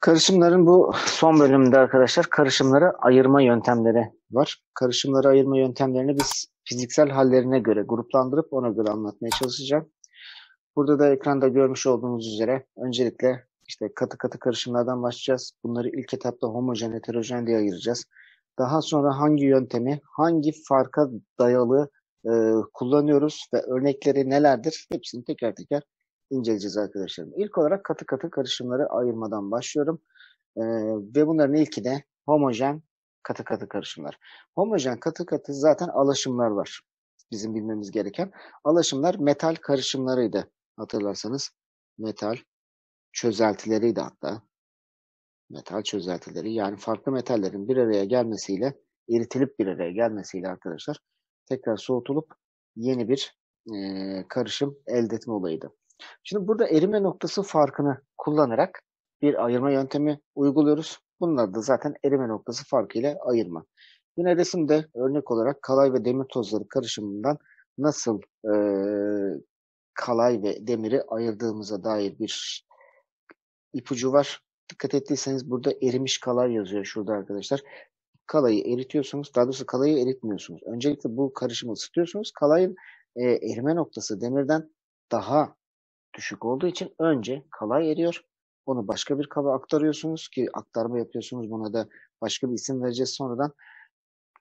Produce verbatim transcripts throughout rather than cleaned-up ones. Karışımların bu son bölümünde arkadaşlar karışımları ayırma yöntemleri var. Karışımları ayırma yöntemlerini biz fiziksel hallerine göre gruplandırıp ona göre anlatmaya çalışacağım. Burada da ekranda görmüş olduğunuz üzere öncelikle işte katı katı karışımlardan başlayacağız. Bunları ilk etapta homojen, heterojen diye ayıracağız. Daha sonra hangi yöntemi, hangi farka dayalı e, kullanıyoruz ve örnekleri nelerdir hepsini teker teker inceleyeceğiz arkadaşlarım. İlk olarak katı katı karışımları ayırmadan başlıyorum. Ee, ve bunların ilki de homojen katı katı karışımlar. Homojen katı katı zaten alaşımlar var. Bizim bilmemiz gereken. Alaşımlar metal karışımlarıydı. Hatırlarsanız metal çözeltileriydi hatta. Metal çözeltileri, yani farklı metallerin bir araya gelmesiyle, eritilip bir araya gelmesiyle arkadaşlar tekrar soğutulup yeni bir e, karışım elde etme olayıydı. Şimdi burada erime noktası farkını kullanarak bir ayırma yöntemi uyguluyoruz. Bunlar da zaten erime noktası farkıyla ayırma. Yine resimde örnek olarak kalay ve demir tozları karışımından nasıl e, kalay ve demiri ayırdığımıza dair bir ipucu var. Dikkat ettiyseniz burada erimiş kalay yazıyor şurada arkadaşlar. Kalayı eritiyorsunuz, daha doğrusu kalayı eritmiyorsunuz. Öncelikle bu karışımı ısıtıyorsunuz. Kalayın e, erime noktası demirden daha düşük olduğu için önce kalay eriyor. Onu başka bir kaba aktarıyorsunuz ki aktarma yapıyorsunuz. Buna da başka bir isim vereceğiz sonradan.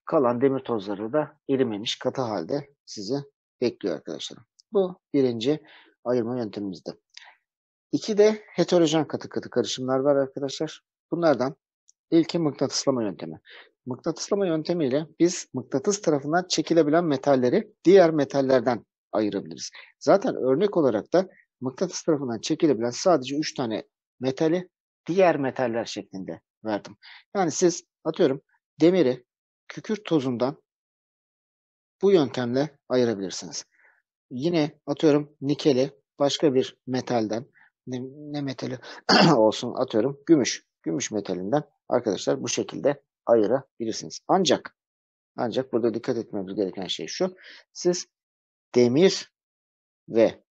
Kalan demir tozları da erimemiş katı halde sizi bekliyor arkadaşlar. Bu birinci ayırma yöntemimizde. İki de heterojen katı katı karışımlar var arkadaşlar. Bunlardan ilki mıknatıslama yöntemi. Mıknatıslama yöntemiyle biz mıknatıs tarafından çekilebilen metalleri diğer metallerden ayırabiliriz. Zaten örnek olarak da mıknatıs tarafından çekilebilen sadece üç tane metali diğer metaller şeklinde verdim. Yani siz atıyorum demiri kükürt tozundan bu yöntemle ayırabilirsiniz. Yine atıyorum nikeli başka bir metalden, ne, ne metali olsun atıyorum gümüş. Gümüş metalinden arkadaşlar bu şekilde ayırabilirsiniz. Ancak ancak burada dikkat etmemiz gereken şey şu. Siz demir ve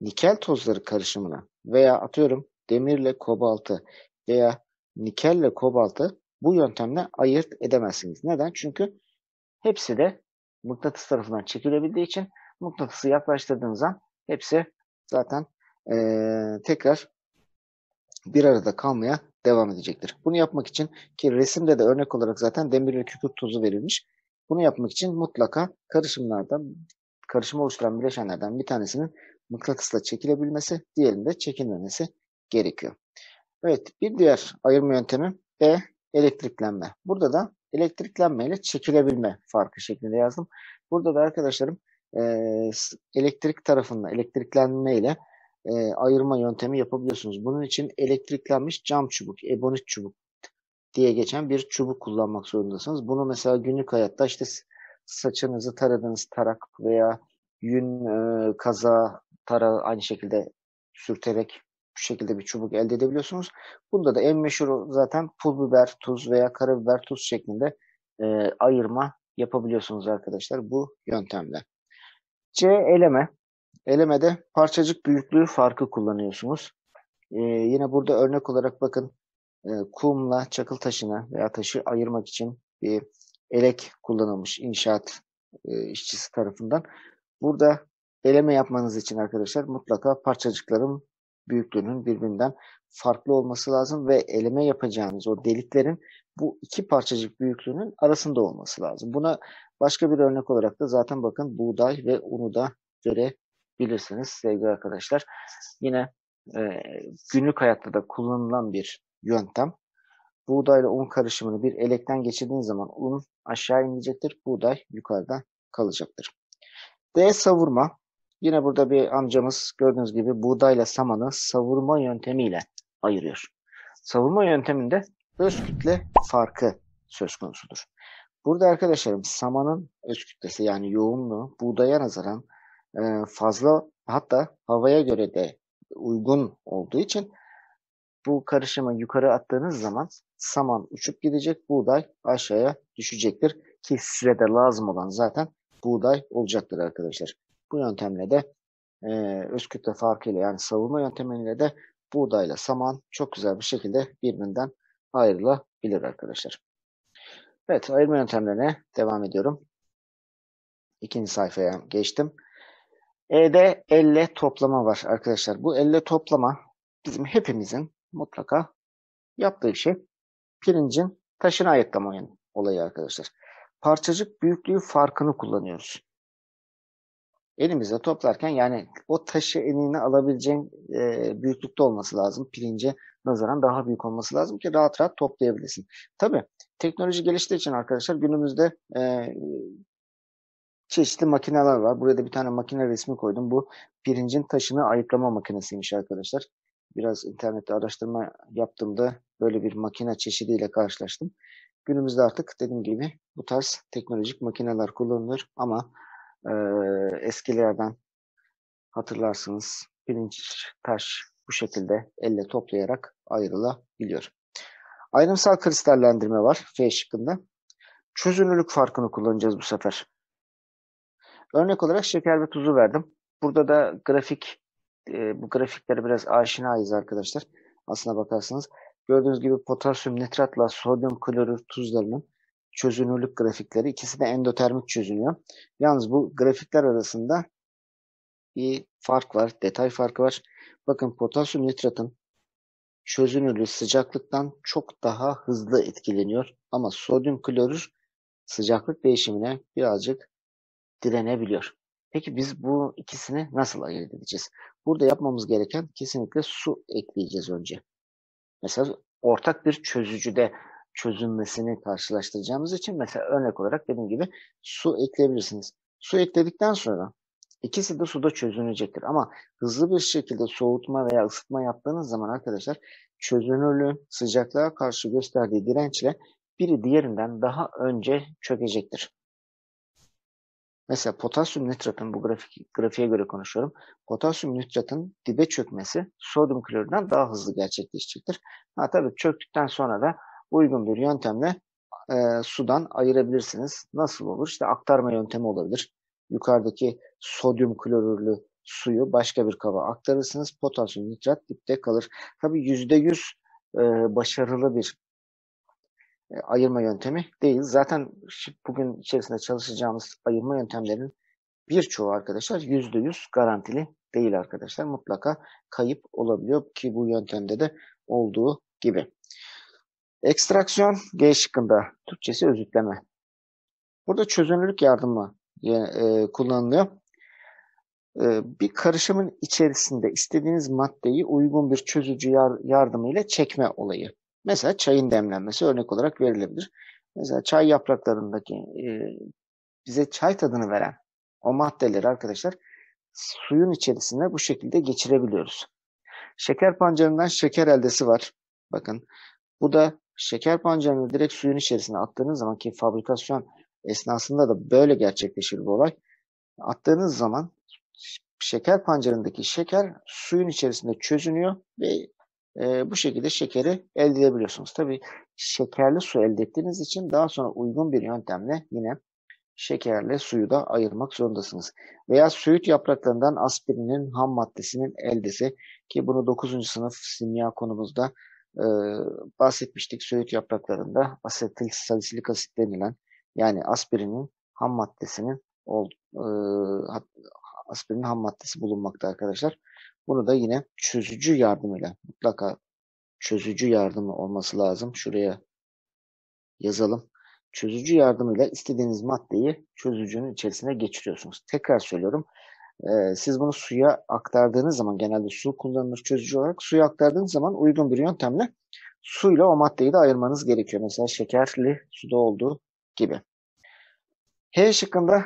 nikel tozları karışımına veya atıyorum demirle kobaltı veya nikelle kobaltı bu yöntemle ayırt edemezsiniz. Neden? Çünkü hepsi de mıknatıs tarafından çekilebildiği için mıknatısı yaklaştırdığınız an hepsi zaten ee, tekrar bir arada kalmaya devam edecektir. Bunu yapmak için ki resimde de örnek olarak zaten demirle kükürt tozu verilmiş. Bunu yapmak için mutlaka karışımlardan, karışımı oluşturan bileşenlerden bir tanesinin mıknatısla çekilebilmesi, diğerinin de çekilmemesi gerekiyor. Evet, bir diğer ayırma yöntemi E, elektriklenme. Burada da elektriklenme ile çekilebilme farkı şeklinde yazdım. Burada da arkadaşlarım e, elektrik tarafından elektriklenme ile e, ayırma yöntemi yapabiliyorsunuz. Bunun için elektriklenmiş cam çubuk, ebonit çubuk diye geçen bir çubuk kullanmak zorundasınız. Bunu mesela günlük hayatta işte saçınızı taradığınız tarak veya yün e, kaza tarağı aynı şekilde sürterek bu şekilde bir çubuk elde edebiliyorsunuz. Bunda da en meşhur zaten pul biber tuz veya karabiber tuz şeklinde e, ayırma yapabiliyorsunuz arkadaşlar bu yöntemle. C, eleme. Elemede parçacık büyüklüğü farkı kullanıyorsunuz. E, yine burada örnek olarak bakın e, kumla çakıl taşını veya taşı ayırmak için bir elek kullanılmış inşaat e, işçisi tarafından. Burada eleme yapmanız için arkadaşlar mutlaka parçacıkların büyüklüğünün birbirinden farklı olması lazım ve eleme yapacağınız o deliklerin bu iki parçacık büyüklüğünün arasında olması lazım. Buna başka bir örnek olarak da zaten bakın buğday ve unu da görebilirsiniz sevgili arkadaşlar. Yine e, günlük hayatta da kullanılan bir yöntem. Buğdayla un karışımını bir elekten geçirdiğiniz zaman un aşağı inecektir, buğday yukarıda kalacaktır. D, savurma. Yine burada bir amcamız gördüğünüz gibi buğdayla samanı savurma yöntemiyle ayırıyor. Savurma yönteminde öz kütle farkı söz konusudur. Burada arkadaşlarım samanın öz kütlesi yani yoğunluğu buğdaya nazaran fazla, hatta havaya göre de uygun olduğu için bu karışımı yukarı attığınız zaman saman uçup gidecek, buğday aşağıya düşecektir ki size de lazım olan zaten buğday olacaktır arkadaşlar. Bu yöntemle de e, öz kütle farkıyla yani savunma yöntemiyle de buğdayla saman çok güzel bir şekilde birbirinden ayrılabilir arkadaşlar. Evet, ayırma yöntemlerine devam ediyorum. İkinci sayfaya geçtim. E'de elle toplama var arkadaşlar. Bu elle toplama bizim hepimizin mutlaka yaptığı şey, pirincin taşını ayıklama olayı arkadaşlar. Parçacık büyüklüğü farkını kullanıyoruz. Elimizde toplarken yani o taşı eline alabileceğin e, büyüklükte olması lazım. Pirince nazaran daha büyük olması lazım ki rahat rahat toplayabilirsin. Tabii teknoloji geliştiği için arkadaşlar günümüzde e, çeşitli makineler var. Buraya da bir tane makine resmi koydum. Bu pirincin taşını ayıklama makinesiymiş arkadaşlar. Biraz internette araştırma yaptığımda böyle bir makine çeşidiyle karşılaştım. Günümüzde artık dediğim gibi bu tarz teknolojik makineler kullanılır ama e, eskilerden hatırlarsınız pirinç, taş bu şekilde elle toplayarak ayrılabiliyor. Ayrımsal kristallendirme var F şıkkında. Çözünürlük farkını kullanacağız bu sefer. Örnek olarak şeker ve tuzu verdim. Burada da grafik, e, bu grafiklere biraz aşinayız arkadaşlar. Aslına bakarsanız gördüğünüz gibi potasyum nitratla sodyum klorür tuzlarının çözünürlük grafikleri, ikisi de endotermik çözünüyor. Yalnız bu grafikler arasında bir fark var, detay farkı var. Bakın potasyum nitratın çözünürlüğü sıcaklıktan çok daha hızlı etkileniyor. Ama sodyum klorür sıcaklık değişimine birazcık direnebiliyor. Peki biz bu ikisini nasıl ayırt edeceğiz? Burada yapmamız gereken kesinlikle su ekleyeceğiz önce. Mesela ortak bir çözücüde çözünmesini karşılaştıracağımız için mesela örnek olarak dediğim gibi su ekleyebilirsiniz. Su ekledikten sonra ikisi de suda çözünecektir. Ama hızlı bir şekilde soğutma veya ısıtma yaptığınız zaman arkadaşlar çözünürlüğün sıcaklığa karşı gösterdiği dirençle biri diğerinden daha önce çökecektir. Mesela potasyum nitratın, bu grafik, grafiğe göre konuşuyorum. Potasyum nitratın dibe çökmesi sodyum klorürden daha hızlı gerçekleşecektir. Ha, tabii çöktükten sonra da uygun bir yöntemle e, sudan ayırabilirsiniz. Nasıl olur? İşte aktarma yöntemi olabilir. Yukarıdaki sodyum klorürlü suyu başka bir kaba aktarırsınız. Potasyum nitrat dipte kalır. Tabii yüzde yüz e, başarılı bir ayırma yöntemi değil. Zaten bugün içerisinde çalışacağımız ayırma yöntemlerinin birçoğu arkadaşlar yüzde yüz garantili değil arkadaşlar. Mutlaka kayıp olabiliyor ki bu yöntemde de olduğu gibi. Ekstraksiyon G şıkkında. Türkçesi özütleme. Burada çözünürlük yardımı kullanılıyor. Bir karışımın içerisinde istediğiniz maddeyi uygun bir çözücü yardımıyla çekme olayı. Mesela çayın demlenmesi örnek olarak verilebilir. Mesela çay yapraklarındaki e, bize çay tadını veren o maddeleri arkadaşlar suyun içerisine bu şekilde geçirebiliyoruz. Şeker pancarından şeker eldesi var. Bakın bu da şeker pancarını direkt suyun içerisine attığınız zaman ki fabrikasyon esnasında da böyle gerçekleşir bu olay. Attığınız zaman şeker pancarındaki şeker suyun içerisinde çözünüyor ve Ee, bu şekilde şekeri elde edebiliyorsunuz. Tabii şekerli su elde ettiğiniz için daha sonra uygun bir yöntemle yine şekerli suyu da ayırmak zorundasınız. Veya söğüt yapraklarından aspirinin ham maddesinin eldesi ki bunu dokuzuncu sınıf simya konumuzda e, bahsetmiştik. Söğüt yapraklarında asetil salisilik asit denilen yani aspirinin ham maddesinin ol, e, aspirinin ham maddesi bulunmakta arkadaşlar. Bunu da yine çözücü yardımıyla, mutlaka çözücü yardımı olması lazım. Şuraya yazalım. Çözücü yardımıyla istediğiniz maddeyi çözücünün içerisine geçiriyorsunuz. Tekrar söylüyorum. E, siz bunu suya aktardığınız zaman, genelde su kullanılır çözücü olarak, suya aktardığınız zaman uygun bir yöntemle suyla o maddeyi de ayırmanız gerekiyor. Mesela şekerli suda olduğu gibi. H şıkkında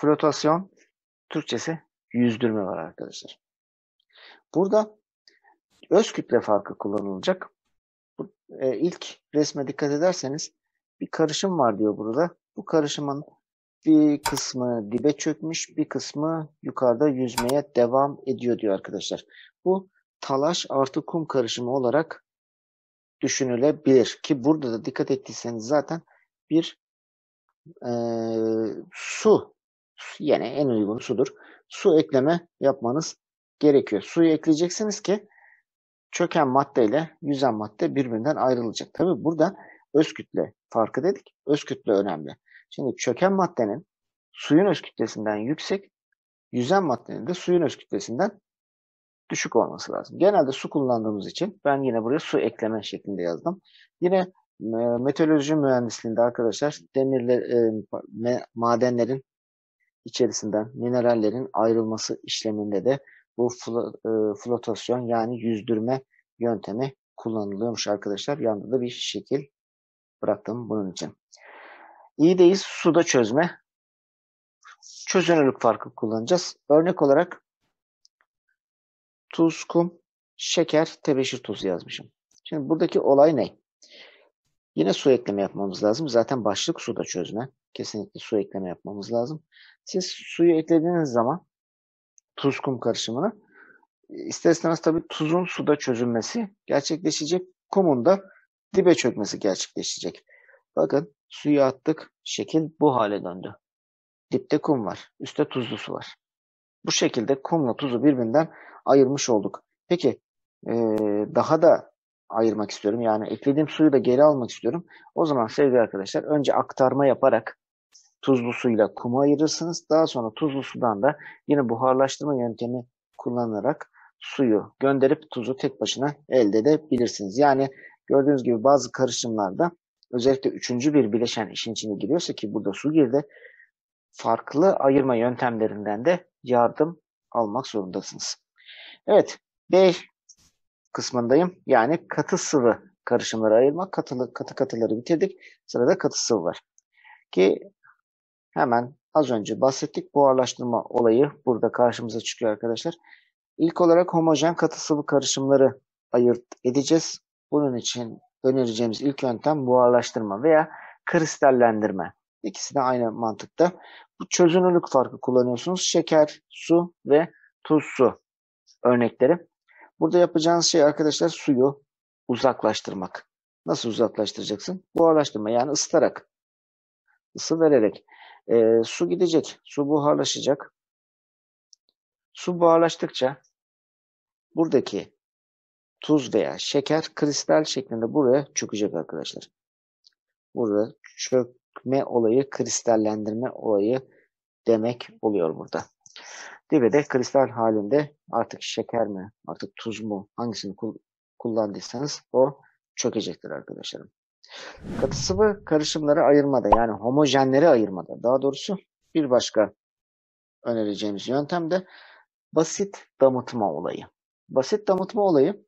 flotasyon, Türkçesi yüzdürme var arkadaşlar. Burada öz kütle farkı kullanılacak. e, ilk resme dikkat ederseniz bir karışım var diyor burada. Bu karışımın bir kısmı dibe çökmüş, bir kısmı yukarıda yüzmeye devam ediyor diyor arkadaşlar. Bu talaş artı kum karışımı olarak düşünülebilir ki burada da dikkat ettiyseniz zaten bir e, su, yani en uygun sudur. Su ekleme yapmanız gerekiyor. Suyu ekleyeceksiniz ki çöken madde ile yüzen madde birbirinden ayrılacak. Tabi burada öz kütle farkı dedik. Öz kütle önemli. Şimdi çöken maddenin suyun öz kütlesinden yüksek, yüzen maddenin de suyun öz kütlesinden düşük olması lazım. Genelde su kullandığımız için ben yine buraya su ekleme şeklinde yazdım. Yine meteoroloji mühendisliğinde arkadaşlar demirler, madenlerin içerisinden minerallerin ayrılması işleminde de bu flotasyon yani yüzdürme yöntemi kullanılıyormuş arkadaşlar. Yanında da bir şekil bıraktım bunun için. İyideyiz. Suda çözme. Çözünürlük farkı kullanacağız. Örnek olarak tuz, kum, şeker, tebeşir tozu yazmışım. Şimdi buradaki olay ne? Yine su ekleme yapmamız lazım. Zaten başlık suda çözme. Kesinlikle su ekleme yapmamız lazım. Siz suyu eklediğiniz zaman tuz kum karışımını ister istemez tabii tuzun suda çözülmesi gerçekleşecek. Kumun da dibe çökmesi gerçekleşecek. Bakın suyu attık. Şekil bu hale döndü. Dipte kum var. Üstte tuzlu su var. Bu şekilde kumla tuzu birbirinden ayırmış olduk. Peki ee, daha da ayırmak istiyorum. Yani eklediğim suyu da geri almak istiyorum. O zaman sevgili arkadaşlar önce aktarma yaparak tuzlu suyla kumu ayırırsınız. Daha sonra tuzlu sudan da yine buharlaştırma yöntemi kullanarak suyu gönderip tuzu tek başına elde edebilirsiniz. Yani gördüğünüz gibi bazı karışımlarda özellikle üçüncü bir bileşen işin içine giriyorsa ki burada su girdi, farklı ayırma yöntemlerinden de yardım almak zorundasınız. Evet, B kısmındayım. Yani katı sıvı karışımları ayırmak. Katılı, katı katıları bitirdik. Sırada katı sıvı var. Ki hemen az önce bahsettik. Buharlaştırma olayı burada karşımıza çıkıyor arkadaşlar. İlk olarak homojen katı sıvı karışımları ayırt edeceğiz. Bunun için önereceğimiz ilk yöntem buharlaştırma veya kristallendirme. İkisi de aynı mantıkta. Bu çözünürlük farkı kullanıyorsunuz. Şeker, su ve tuz su örnekleri. Burada yapacağınız şey arkadaşlar suyu uzaklaştırmak. Nasıl uzaklaştıracaksın? Buharlaştırma yani ısıtarak, ısı vererek. E, su gidecek, su buharlaşacak. Su buharlaştıkça buradaki tuz veya şeker kristal şeklinde buraya çökecek arkadaşlar. Burada çökme olayı, kristallendirme olayı demek oluyor burada. Dibe de kristal halinde artık şeker mi, artık tuz mu, hangisini kullandıysanız o çökecektir arkadaşlarım. Katı sıvı karışımları ayırmada yani homojenleri ayırmada daha doğrusu bir başka önereceğimiz yöntem de basit damıtma olayı. Basit damıtma olayı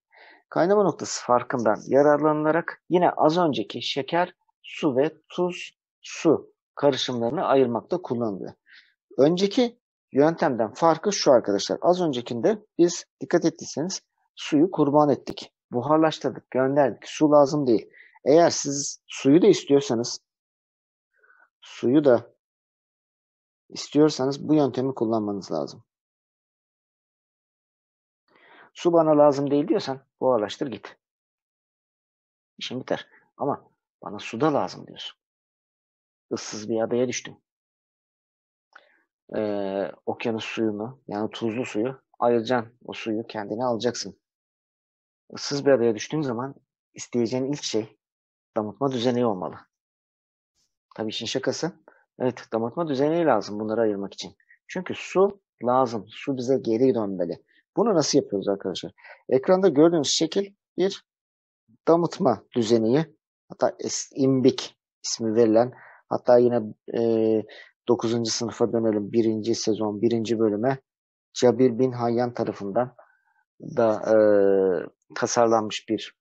kaynama noktası farkından yararlanılarak yine az önceki şeker, su ve tuz, su karışımlarını ayırmakta kullanılıyor. Önceki yöntemden farkı şu arkadaşlar. Az öncekinde biz dikkat ettiyseniz suyu kurban ettik. Buharlaştırdık, gönderdik. Su lazım değil. Eğer siz suyu da istiyorsanız suyu da istiyorsanız bu yöntemi kullanmanız lazım. Su bana lazım değil diyorsan buharlaştır git. İşim biter. Ama bana su da lazım diyorsun. Issız bir adaya düştüm. Ee, okyanus suyunu yani tuzlu suyu ayıracaksın. O suyu kendine alacaksın. Issız bir adaya düştüğün zaman isteyeceğin ilk şey damıtma düzeneği olmalı. Tabii işin şakası. Evet, damıtma düzeneği lazım bunları ayırmak için. Çünkü su lazım. Su bize geri dönmeli. Bunu nasıl yapıyoruz arkadaşlar? Ekranda gördüğünüz şekil bir damıtma düzeneği. Hatta imbik ismi verilen hatta yine e, dokuzuncu sınıfa dönelim. birinci sezon birinci bölüme Cabir bin Hayyan tarafından da e, tasarlanmış bir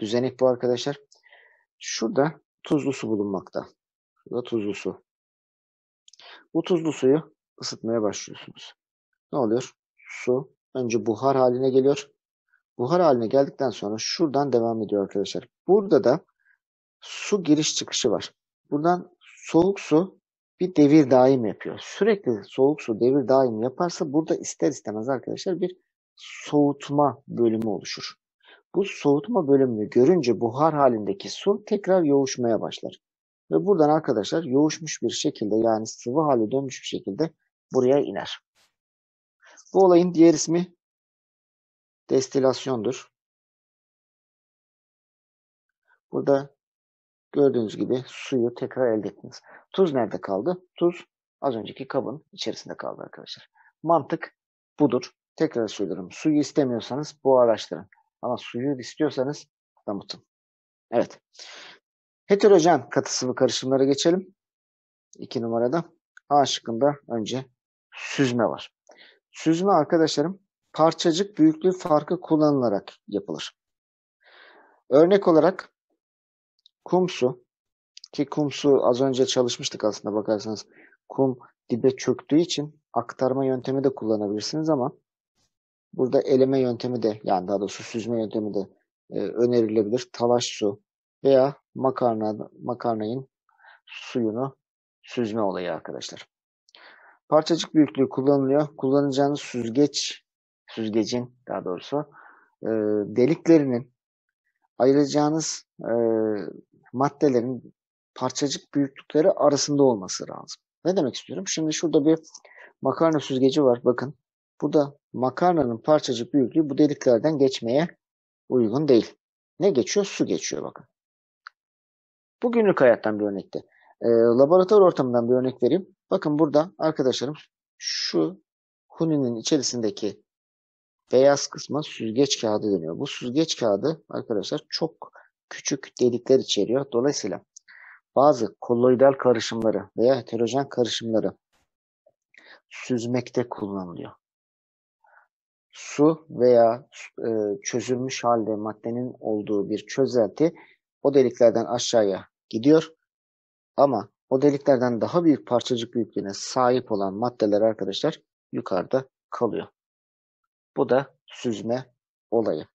düzenek bu arkadaşlar. Şurada tuzlu su bulunmakta. Şurada tuzlu su. Bu tuzlu suyu ısıtmaya başlıyorsunuz. Ne oluyor? Su önce buhar haline geliyor. buhar haline geldikten sonra şuradan devam ediyor arkadaşlar. Burada da su giriş çıkışı var. Buradan soğuk su bir devir daim yapıyor. Sürekli soğuk su devir daim yaparsa burada ister istemez arkadaşlar bir soğutma bölümü oluşur. Bu soğutma bölümünü görünce buhar halindeki su tekrar yoğuşmaya başlar. Ve buradan arkadaşlar yoğuşmuş bir şekilde, yani sıvı hale dönmüş bir şekilde buraya iner. Bu olayın diğer ismi destilasyondur. Burada gördüğünüz gibi suyu tekrar elde ettiniz. Tuz nerede kaldı? Tuz az önceki kabın içerisinde kaldı arkadaşlar. Mantık budur. Tekrar söylüyorum. Suyu istemiyorsanız buharlaştırın. Ama suyu istiyorsanız damıtın. Evet. Heterojen katı sıvı karışımlara geçelim. iki numarada A şıkkında önce süzme var. Süzme arkadaşlarım parçacık büyüklüğü farkı kullanılarak yapılır. Örnek olarak kum su, ki kum su az önce çalışmıştık aslında bakarsanız. Kum dibe çöktüğü için aktarma yöntemi de kullanabilirsiniz ama burada eleme yöntemi de, yani daha doğrusu süzme yöntemi de e, önerilebilir. Talaş su veya makarna, makarnayın suyunu süzme olayı arkadaşlar. Parçacık büyüklüğü kullanılıyor. Kullanacağınız süzgeç, süzgecin daha doğrusu e, deliklerinin, ayıracağınız e, maddelerin parçacık büyüklükleri arasında olması lazım. Ne demek istiyorum? Şimdi şurada bir makarna süzgeci var. Bakın burada makarnanın parçacık büyüklüğü bu deliklerden geçmeye uygun değil. Ne geçiyor? Su geçiyor bakın. Bugünlük hayattan bir örnekti. E, laboratuvar ortamından bir örnek vereyim. Bakın burada arkadaşlarım şu huninin içerisindeki beyaz kısma süzgeç kağıdı deniyor. Bu süzgeç kağıdı arkadaşlar çok küçük delikler içeriyor. Dolayısıyla bazı kolloidal karışımları veya heterojen karışımları süzmekte kullanılıyor. Su veya e, çözülmüş halde maddenin olduğu bir çözelti o deliklerden aşağıya gidiyor. Ama o deliklerden daha büyük parçacık büyüklüğüne sahip olan maddeler arkadaşlar yukarıda kalıyor. Bu da süzme olayı.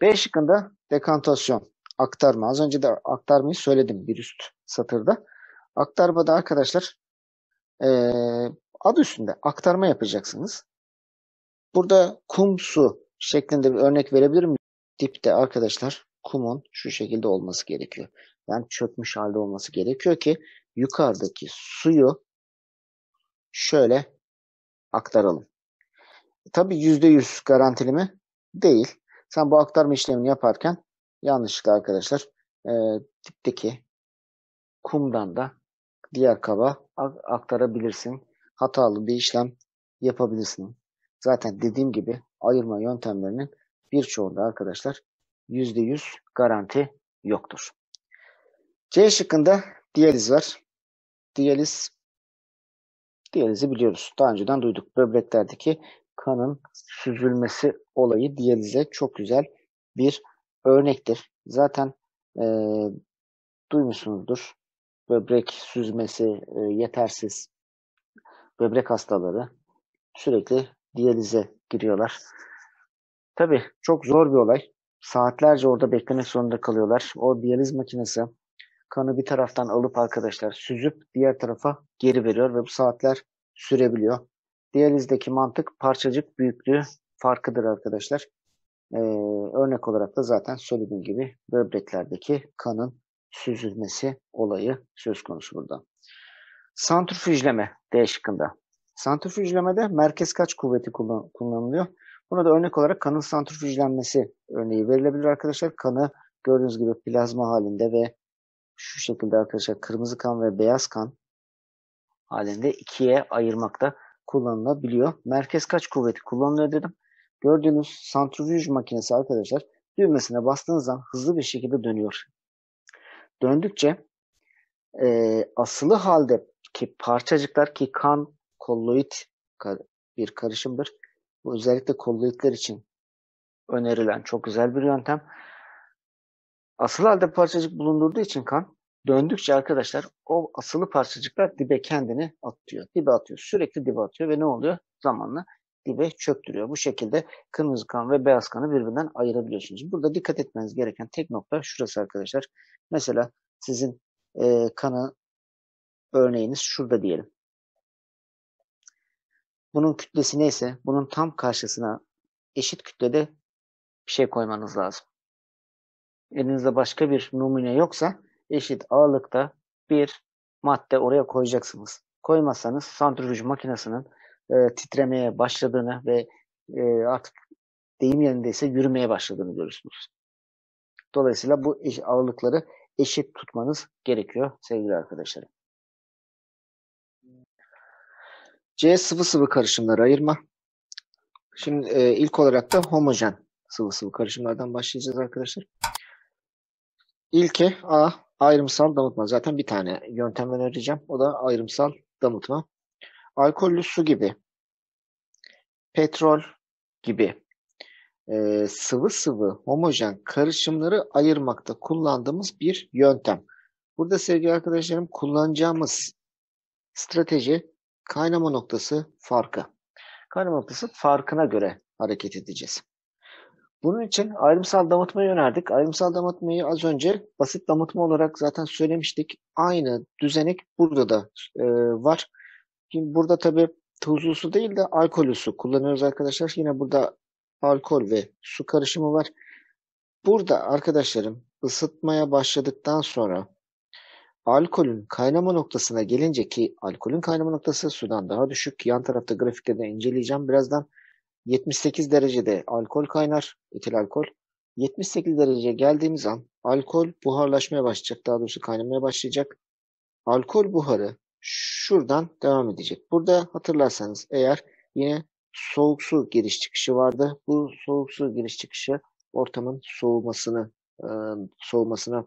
B şıkkında dekantasyon, aktarma. Az önce de aktarmayı söyledim bir üst satırda. Aktarmada arkadaşlar e, adı üstünde aktarma yapacaksınız. Burada kum su şeklinde bir örnek verebilir miyim? Dipte arkadaşlar kumun şu şekilde olması gerekiyor. Yani çökmüş halde olması gerekiyor ki yukarıdaki suyu şöyle aktaralım. Tabii yüzde yüz garantili mi? Değil. Sen bu aktarma işlemini yaparken yanlışlıkla arkadaşlar e, dipteki kumdan da diğer kaba aktarabilirsin. Hatalı bir işlem yapabilirsin. Zaten dediğim gibi ayırma yöntemlerinin birçoğunda arkadaşlar yüzde yüz garanti yoktur. C şıkkında diyaliz var. Diyaliz, diyalizi biliyoruz. Daha önceden duyduk. Böbreklerdeki kanın süzülmesi olayı diyalize çok güzel bir örnektir. Zaten e, duymuşsunuzdur. Böbrek süzmesi e, yetersiz böbrek hastaları sürekli diyalize giriyorlar. Tabii çok zor bir olay. Saatlerce orada beklemek zorunda kalıyorlar. O diyaliz makinesi kanı bir taraftan alıp arkadaşlar süzüp diğer tarafa geri veriyor ve bu saatler sürebiliyor. Diyalizdeki mantık parçacık büyüklüğü farkıdır arkadaşlar. Ee, örnek olarak da zaten söylediğim gibi böbreklerdeki kanın süzülmesi olayı söz konusu burada. Santrifüjleme D şıkkında. Santrifüjlemede merkez kaç kuvveti kullan kullanılıyor? Buna da örnek olarak kanın santrifüjlenmesi örneği verilebilir arkadaşlar. Kanı gördüğünüz gibi plazma halinde ve şu şekilde arkadaşlar kırmızı kan ve beyaz kan halinde ikiye ayırmakta kullanılabiliyor. Merkez kaç kuvveti kullanılıyor dedim. Gördüğünüz santrifüj makinesi arkadaşlar düğmesine bastığınız zaman hızlı bir şekilde dönüyor. Döndükçe e, asılı haldeki parçacıklar, ki kan kolloid bir karışımdır. Bu özellikle kolloidler için önerilen çok güzel bir yöntem. Asıl halde parçacık bulundurduğu için kan döndükçe arkadaşlar o asılı parçacıklar dibe kendini atıyor. Dibe atıyor. Sürekli dibe atıyor ve ne oluyor? Zamanla gibi çöktürüyor. Bu şekilde kırmızı kan ve beyaz kanı birbirinden ayırabiliyorsunuz. Burada dikkat etmeniz gereken tek nokta şurası arkadaşlar. Mesela sizin e, kanı örneğiniz şurada diyelim. Bunun kütlesi neyse bunun tam karşısına eşit kütlede bir şey koymanız lazım. Elinizde başka bir numune yoksa eşit ağırlıkta bir madde oraya koyacaksınız. Koymazsanız santrifüj makinesinin e, titremeye başladığını ve e, artık deyim yerindeyse yürümeye başladığını görürsünüz. Dolayısıyla bu eş, ağırlıkları eşit tutmanız gerekiyor sevgili arkadaşlarım. C sıvı sıvı karışımları ayırma. Şimdi e, ilk olarak da homojen sıvı sıvı karışımlardan başlayacağız arkadaşlar. İlki A ayrımsal damıtma. Zaten bir tane yöntem önereceğim. O da ayrımsal damıtma. Alkollü su gibi, petrol gibi e, sıvı sıvı homojen karışımları ayırmakta kullandığımız bir yöntem. Burada sevgili arkadaşlarım kullanacağımız strateji kaynama noktası farkı. Kaynama noktası farkına göre hareket edeceğiz. Bunun için ayrımsal damıtmayı önerdik. Ayrımsal damıtmayı az önce basit damıtma olarak zaten söylemiştik. Aynı düzenek burada da e, var. Şimdi burada tabii tuzlu su değil de alkollü su kullanıyoruz arkadaşlar. Yine burada alkol ve su karışımı var. Burada arkadaşlarım ısıtmaya başladıktan sonra alkolün kaynama noktasına gelince ki alkolün kaynama noktası sudan daha düşük. Yan tarafta grafikte de inceleyeceğim birazdan. yetmiş sekiz derecede alkol kaynar, etil alkol. yetmiş sekiz dereceye geldiğimiz an alkol buharlaşmaya başlayacak. Daha doğrusu kaynamaya başlayacak. Alkol buharı şuradan devam edecek. Burada hatırlarsanız eğer yine soğuk su giriş çıkışı vardı. Bu soğuk su giriş çıkışı ortamın soğumasını, soğumasına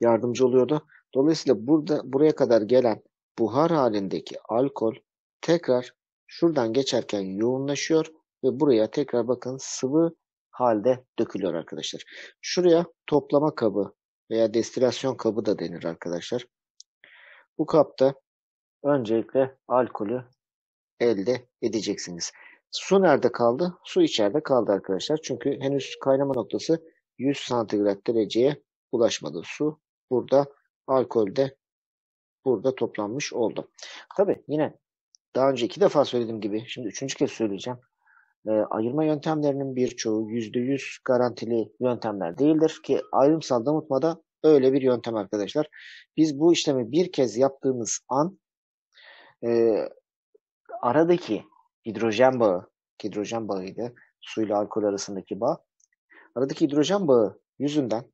yardımcı oluyordu. Dolayısıyla burada buraya kadar gelen buhar halindeki alkol tekrar şuradan geçerken yoğunlaşıyor ve buraya tekrar bakın sıvı halde dökülüyor arkadaşlar. Şuraya toplama kabı veya destilasyon kabı da denir arkadaşlar. Bu kapta öncelikle alkolü elde edeceksiniz. Su nerede kaldı? Su içeride kaldı arkadaşlar. Çünkü henüz kaynama noktası yüz santigrat dereceye ulaşmadı. Su burada, alkol de burada toplanmış oldu. Tabii yine daha önce iki defa söylediğim gibi şimdi üçüncü kez söyleyeceğim. E, ayırma yöntemlerinin birçoğu yüzde yüz garantili yöntemler değildir ki ayrımsal damıtmada öyle bir yöntem arkadaşlar. Biz bu işlemi bir kez yaptığımız an e, aradaki hidrojen bağı, hidrojen bağıydı suyla alkol arasındaki bağ, aradaki hidrojen bağı yüzünden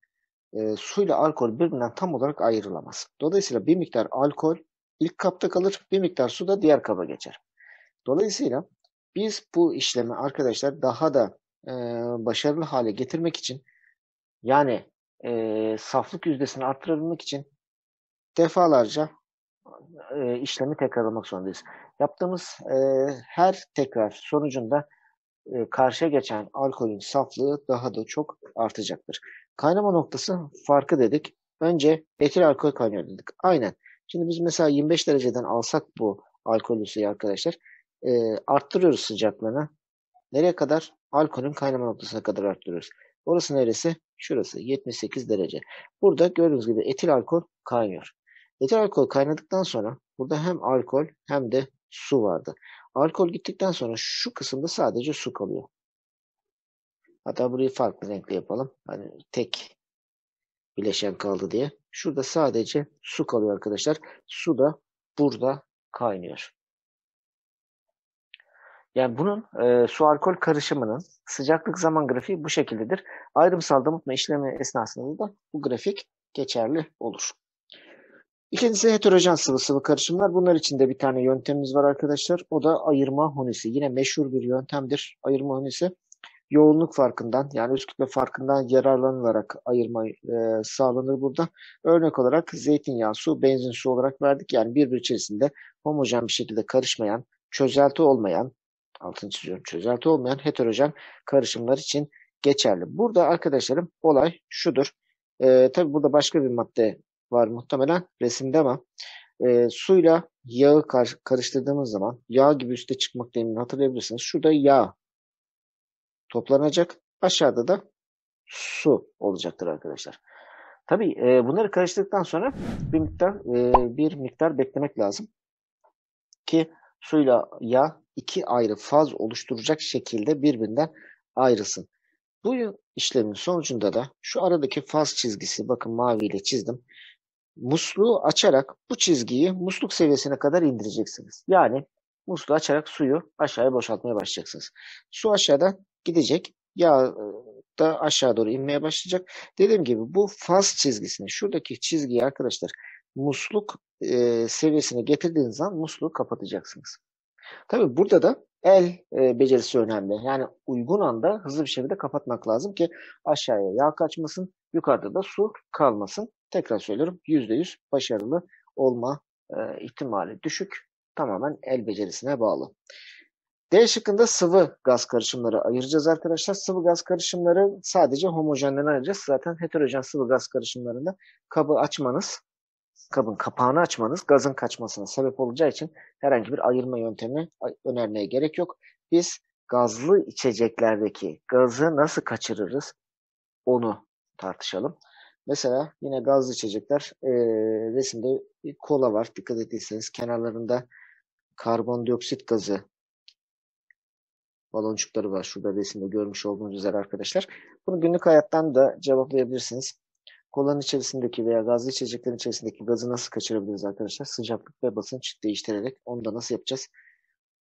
e, suyla alkol birbirinden tam olarak ayrılamaz. Dolayısıyla bir miktar alkol ilk kapta kalır, bir miktar su da diğer kaba geçer. Dolayısıyla biz bu işlemi arkadaşlar daha da e, başarılı hale getirmek için yani e, saflık yüzdesini arttırabilmek için defalarca e, işlemi tekrarlamak zorundayız. Yaptığımız e, her tekrar sonucunda e, karşıya geçen alkolün saflığı daha da çok artacaktır. Kaynama noktası farkı dedik. Önce etil alkol kaynıyor dedik. Aynen. Şimdi biz mesela yirmi beş dereceden alsak bu alkolü suyu arkadaşlar. E, arttırıyoruz sıcaklığını. Nereye kadar? Alkolün kaynama noktasına kadar arttırıyoruz. Orası neresi? Şurası. yetmiş sekiz derece. Burada gördüğünüz gibi etil alkol kaynıyor. Etil alkol kaynadıktan sonra burada hem alkol hem de su vardı. Alkol gittikten sonra şu kısımda sadece su kalıyor. Hatta burayı farklı renkle yapalım. Hani tek bileşen kaldı diye. Şurada sadece su kalıyor arkadaşlar. Su da burada kaynıyor. Yani bunun e, su alkol karışımının sıcaklık zaman grafiği bu şekildedir. Ayrımsal damıtma işlemi esnasında da bu grafik geçerli olur. İkincisi heterojen sıvı sıvı karışımlar. Bunlar için de bir tane yöntemimiz var arkadaşlar. O da ayırma hunisi. Yine meşhur bir yöntemdir. Ayırma hunisi yoğunluk farkından yani üst kütle farkından yararlanılarak ayırma e, sağlanır burada. Örnek olarak zeytinyağı su, benzin su olarak verdik. Yani birbiri içerisinde homojen bir şekilde karışmayan, çözelti olmayan, altını çiziyorum, çözelti olmayan heterojen karışımlar için geçerli. Burada arkadaşlarım olay şudur. Ee, tabii burada başka bir madde var muhtemelen resimde ama e, suyla yağı kar karıştırdığımız zaman yağ gibi üste çıkmak demini hatırlayabilirsiniz. Şurada yağ toplanacak. Aşağıda da su olacaktır arkadaşlar. Tabii e, bunları karıştırdıktan sonra bir miktar e, bir miktar beklemek lazım ki suyla yağ iki ayrı faz oluşturacak şekilde birbirinden ayrılsın. Bu işlemin sonucunda da şu aradaki faz çizgisi, bakın maviyle çizdim. Musluğu açarak bu çizgiyi musluk seviyesine kadar indireceksiniz. Yani musluğu açarak suyu aşağıya boşaltmaya başlayacaksınız. Su aşağıda gidecek, yağ da aşağı doğru inmeye başlayacak. Dediğim gibi bu faz çizgisini, şuradaki çizgiyi arkadaşlar musluk e, seviyesine getirdiğiniz zaman musluğu kapatacaksınız. Tabii burada da el e, becerisi önemli. Yani uygun anda hızlı bir şekilde kapatmak lazım ki aşağıya yağ kaçmasın, yukarıda da su kalmasın. Tekrar söylüyorum, yüzde yüz başarılı olma e, ihtimali düşük. Tamamen el becerisine bağlı. D şıkkında sıvı gaz karışımları ayıracağız arkadaşlar. Sıvı gaz karışımları sadece homojenden ayıracağız. Zaten heterojen sıvı gaz karışımlarında kabı açmanız, kabın kapağını açmanız gazın kaçmasına sebep olacağı için herhangi bir ayırma yöntemi önermeye gerek yok. Biz gazlı içeceklerdeki gazı nasıl kaçırırız onu tartışalım. Mesela yine gazlı içecekler, e, resimde bir kola var. Dikkat ettiyseniz kenarlarında karbondioksit gazı baloncukları var. Şurada resimde görmüş olduğunuz üzere arkadaşlar. Bunu günlük hayattan da cevaplayabilirsiniz. Kolanın içerisindeki veya gazlı içeceklerin içerisindeki gazı nasıl kaçırabiliriz arkadaşlar? Sıcaklık ve basınç değiştirerek. Onu da nasıl yapacağız?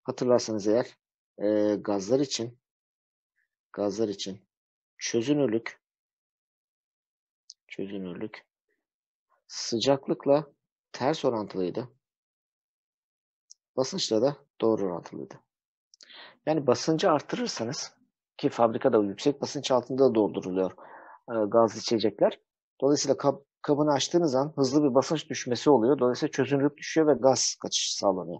Hatırlarsanız eğer e, gazlar için gazlar için çözünürlük çözünürlük sıcaklıkla ters orantılıydı. Basınçla da doğru orantılıydı. Yani basıncı artırırsanız, ki fabrikada yüksek basınç altında dolduruluyor e, gazlı içecekler. Dolayısıyla kab, kabını açtığınız an hızlı bir basınç düşmesi oluyor. Dolayısıyla çözünürlük düşüyor ve gaz kaçışı sağlanıyor.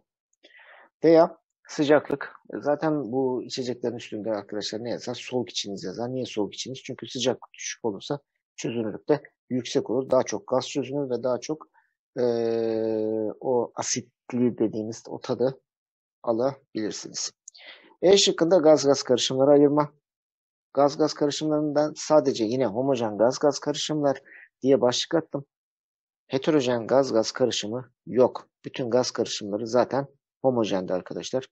Veya sıcaklık. Zaten bu içeceklerin üstünde arkadaşlar ne yazar? Soğuk içiniz yazar. Niye soğuk içiniz? Çünkü sıcaklık düşük olursa çözünürlük de yüksek olur. Daha çok gaz çözünür ve daha çok e, o asitli dediğimiz o tadı alabilirsiniz. E şıkkında gaz gaz karışımları ayırma. Gaz gaz karışımlarından sadece yine homojen gaz gaz karışımlar diye başlık attım. Heterojen gaz gaz karışımı yok. Bütün gaz karışımları zaten homojendi arkadaşlar.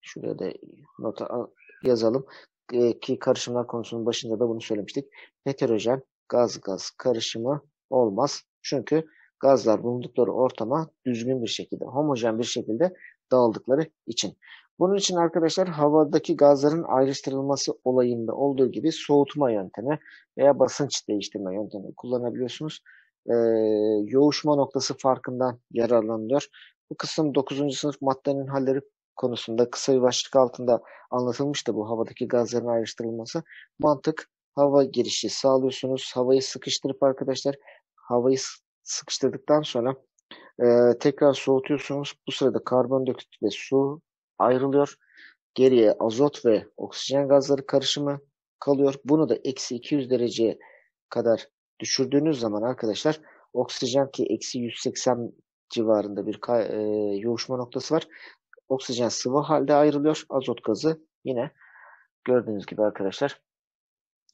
Şuraya da nota yazalım e, ki karışımlar konusunun başında da bunu söylemiştik. Heterojen gaz gaz karışımı olmaz. Çünkü gazlar bulundukları ortama düzgün bir şekilde, homojen bir şekilde dağıldıkları için. Bunun için arkadaşlar havadaki gazların ayrıştırılması olayında olduğu gibi soğutma yöntemi veya basınç değiştirme yöntemi kullanabiliyorsunuz. Ee, yoğuşma noktası farkından yararlanılıyor. Bu kısım dokuzuncu sınıf maddenin halleri konusunda kısa bir başlık altında anlatılmıştı, bu havadaki gazların ayrıştırılması. Mantık, hava girişi sağlıyorsunuz. Havayı sıkıştırıp arkadaşlar havayı sıkıştırdıktan sonra e, tekrar soğutuyorsunuz. Bu sırada karbondioksit ve su ayrılıyor. Geriye azot ve oksijen gazları karışımı kalıyor. Bunu da eksi iki yüz dereceye kadar düşürdüğünüz zaman arkadaşlar oksijen, ki eksi yüz seksen civarında bir e, yoğuşma noktası var. Oksijen sıvı halde ayrılıyor. Azot gazı yine gördüğünüz gibi arkadaşlar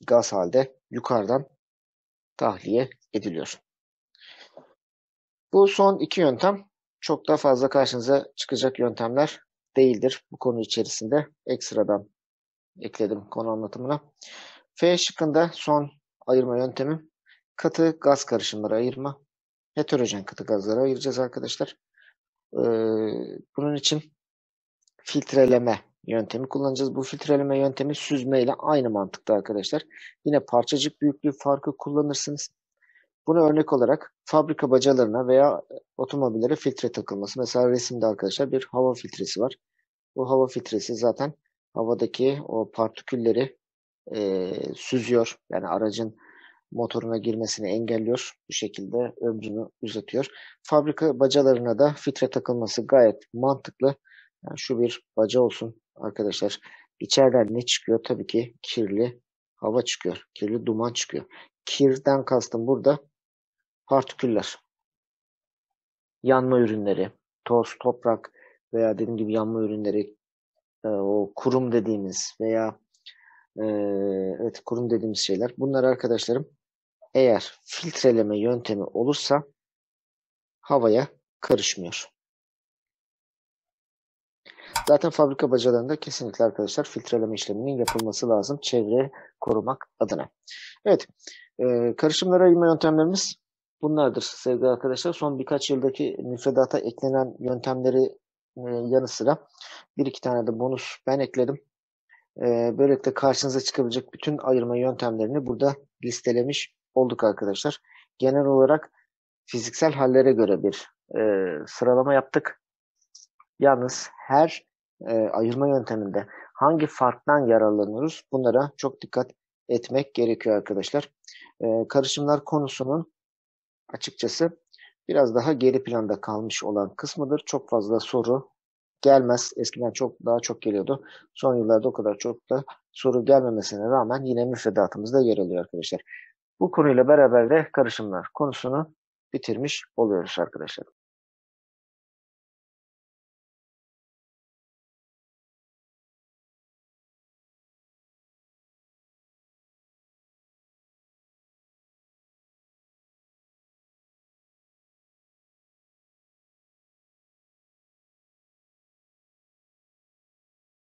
gaz halde yukarıdan tahliye ediliyor. Bu son iki yöntem çok daha fazla karşınıza çıkacak yöntemler değildir. Bu konu içerisinde ekstradan ekledim konu anlatımına. F şıkkında son ayırma yöntemi katı gaz karışımları ayırma. Heterojen katı gazları ayıracağız arkadaşlar. Ee, bunun için filtreleme yöntemi kullanacağız. Bu filtreleme yöntemi süzmeyle aynı mantıkta arkadaşlar. Yine parçacık büyüklüğü farkı kullanırsınız. Bunu örnek olarak fabrika bacalarına veya otomobillere filtre takılması. Mesela resimde arkadaşlar bir hava filtresi var. Bu hava filtresi zaten havadaki o partikülleri e, süzüyor. Yani aracın motoruna girmesini engelliyor. Bu şekilde ömrünü uzatıyor. Fabrika bacalarına da filtre takılması gayet mantıklı. Yani şu bir baca olsun arkadaşlar. İçeriden ne çıkıyor? Tabii ki kirli hava çıkıyor. Kirli duman çıkıyor. Kirden kastım burada partiküller. yanma ürünleri, toz, toprak veya dediğim gibi yanma ürünleri, e, o kurum dediğimiz veya e, evet kurum dediğimiz şeyler. Bunlar arkadaşlarım eğer filtreleme yöntemi olursa havaya karışmıyor. Zaten fabrika bacalarında kesinlikle arkadaşlar filtreleme işleminin yapılması lazım çevre korumak adına. Evet, e, karışımlara ayırma yöntemlerimiz bunlardır sevgili arkadaşlar. Son birkaç yıldaki müfredata eklenen yöntemleri e, yanı sıra bir iki tane de bonus ben ekledim. E, böylelikle karşınıza çıkabilecek bütün ayırma yöntemlerini burada listelemiş olduk arkadaşlar. Genel olarak fiziksel hallere göre bir e, sıralama yaptık. Yalnız her e, ayırma yönteminde hangi farktan yararlanıyoruz bunlara çok dikkat etmek gerekiyor arkadaşlar. E, karışımlar konusunun açıkçası biraz daha geri planda kalmış olan kısmıdır. Çok fazla soru gelmez. Eskiden çok daha çok geliyordu. Son yıllarda o kadar çok da soru gelmemesine rağmen yine müfredatımızda yer alıyor arkadaşlar. Bu konuyla beraber de karışımlar konusunu bitirmiş oluyoruz arkadaşlar.